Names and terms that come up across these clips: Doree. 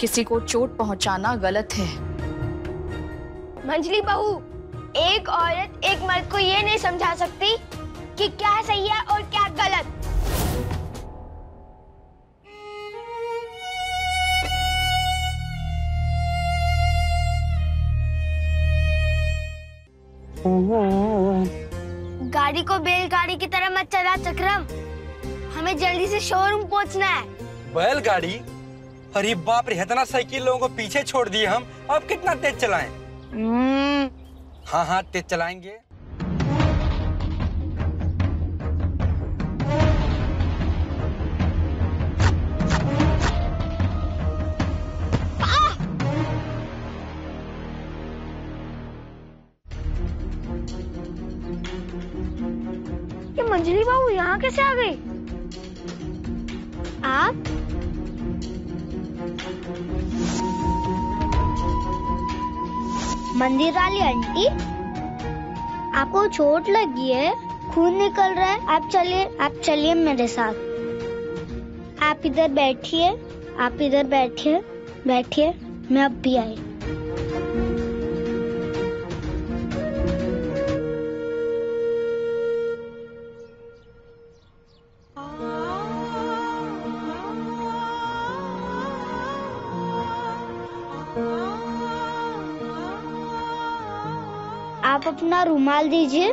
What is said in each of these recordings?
किसी को चोट पहुंचाना गलत है। मंजली बहू, एक औरत एक मर्द को ये नहीं समझा सकती कि क्या सही है और क्या गलत। गाड़ी को बैलगाड़ी की तरह मत चला चक्रम, हमें जल्दी से शोरूम पहुंचना है। बैलगाड़ी? अरे बाप रे, इतना साइकिल लोगों को पीछे छोड़ दिए हम, अब कितना तेज चलाएं? हाँ हाँ तेज चलाएंगे। मंजली बाबू यहाँ कैसे आ गई आप? मंदिर वाली आंटी, आपको चोट लगी है, खून निकल रहा है, आप चलिए मेरे साथ। आप इधर बैठिए, आप इधर बैठिए, मैं अब भी आई। आप अपना रुमाल दीजिए।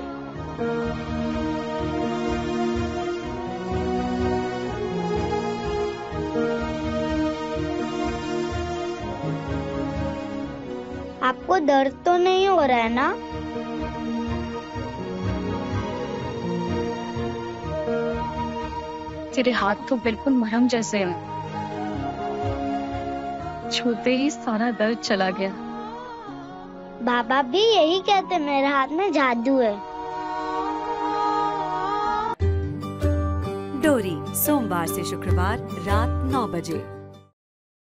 आपको दर्द तो नहीं हो रहा है ना? तेरे हाथ तो बिल्कुल मरहम जैसे हैं। छूते ही सारा दर्द चला गया। बाबा भी यही कहते, मेरे हाथ में जादू है। डोरी सोमवार से शुक्रवार रात 9 बजे।